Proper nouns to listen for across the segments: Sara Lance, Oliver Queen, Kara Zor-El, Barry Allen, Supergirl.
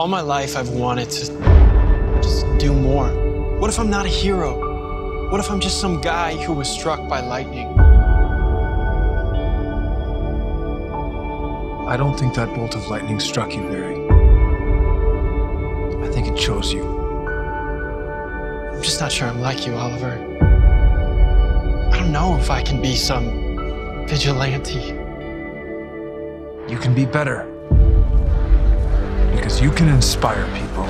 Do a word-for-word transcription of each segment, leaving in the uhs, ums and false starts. All my life, I've wanted to just do more. What if I'm not a hero? What if I'm just some guy who was struck by lightning? I don't think that bolt of lightning struck you, Barry. I think it chose you. I'm just not sure I'm like you, Oliver. I don't know if I can be some vigilante. You can be better. Because you can inspire people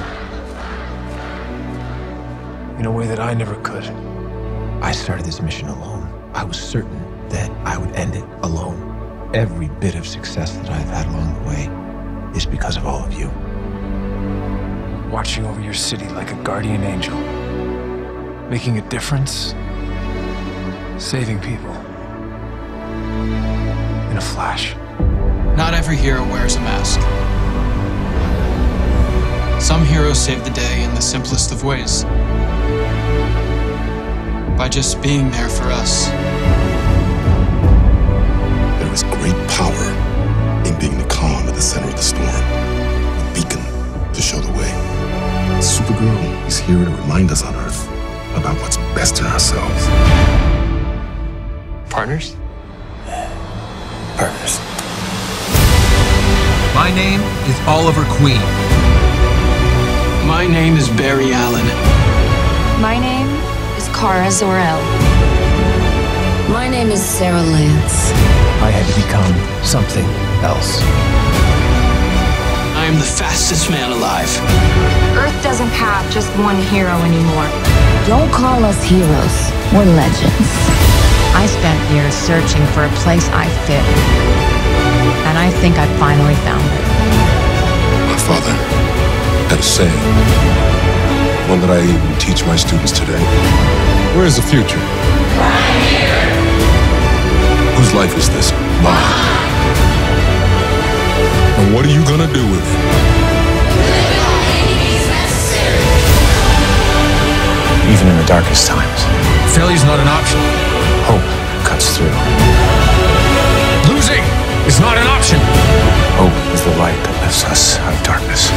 in a way that I never could. I started this mission alone. I was certain that I would end it alone. Every bit of success that I've had along the way is because of all of you. Watching over your city like a guardian angel. Making a difference. Saving people. In a flash. Not every hero wears a mask. Some heroes save the day in the simplest of ways. By just being there for us. There is great power in being the calm at the center of the storm, a beacon to show the way. Supergirl is here to remind us on Earth about what's best in ourselves. Partners? Partners. My name is Oliver Queen. My name is Barry Allen. My name is Kara Zor-El. My name is Sara Lance. I had to become something else. I am the fastest man alive. Earth doesn't have just one hero anymore. Don't call us heroes, we're legends. I spent years searching for a place I fit. And I think I finally found it. My father had a saying, one that I even teach my students today. Where is the future? Right here. Whose life is this? Mine. Ah. And what are you gonna do with it? Even in the darkest times, failure's not an option. Hope cuts through. Losing is not an option. Hope is the light that lifts us out of darkness.